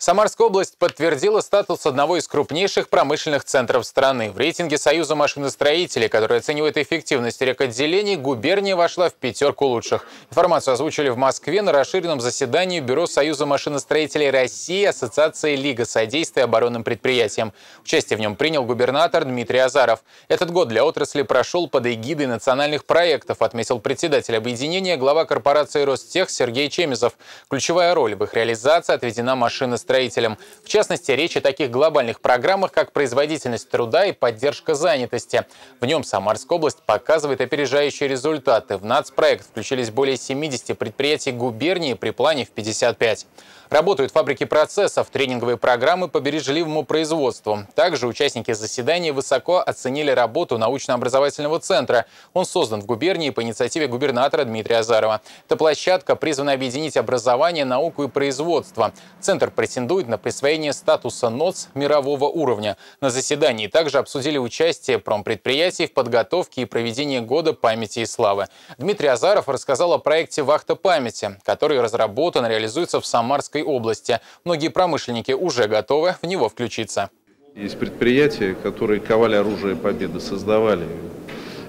Самарская область подтвердила статус одного из крупнейших промышленных центров страны. В рейтинге Союза машиностроителей, который оценивает эффективность рекотделений, губерния вошла в пятерку лучших. Информацию озвучили в Москве на расширенном заседании Бюро Союза машиностроителей России, Ассоциации Лига содействия оборонным предприятиям. Участие в нем принял губернатор Дмитрий Азаров. Этот год для отрасли прошел под эгидой национальных проектов, отметил председатель объединения, глава корпорации Ростех Сергей Чемезов. Ключевая роль в их реализации отведена машиностроителям. В частности, речь о таких глобальных программах, как производительность труда и поддержка занятости. В нем Самарская область показывает опережающие результаты. В нацпроект включились более 70 предприятий губернии при плане в 55. Работают фабрики процессов, тренинговые программы по бережливому производству. Также участники заседания высоко оценили работу научно-образовательного центра. Он создан в губернии по инициативе губернатора Дмитрия Азарова. Эта площадка призвана объединить образование, науку и производство. Центр претендует на присвоение статуса НОЦ мирового уровня. На заседании также обсудили участие промпредприятий в подготовке и проведении года памяти и славы. Дмитрий Азаров рассказал о проекте «Вахта памяти», который разработан и реализуется в Самарской области. Многие промышленники уже готовы в него включиться. Есть предприятия, которые ковали оружие победы, создавали.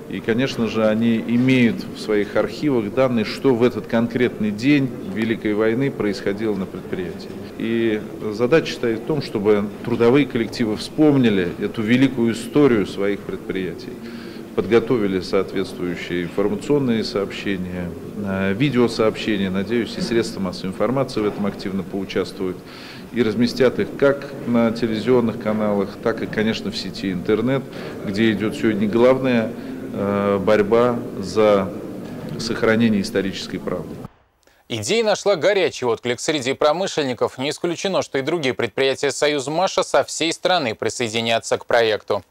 И, конечно же, они имеют в своих архивах данные, что в этот конкретный день Великой войны происходило на предприятии. И задача стоит в том, чтобы трудовые коллективы вспомнили эту великую историю своих предприятий, подготовили соответствующие информационные сообщения, видеосообщения, надеюсь, и средства массовой информации в этом активно поучаствуют и разместят их как на телевизионных каналах, так и, конечно, в сети интернет, где идет сегодня главная борьба за сохранение исторической правды. Идея нашла горячий отклик среди промышленников. Не исключено, что и другие предприятия «Союзмаша» со всей страны присоединятся к проекту.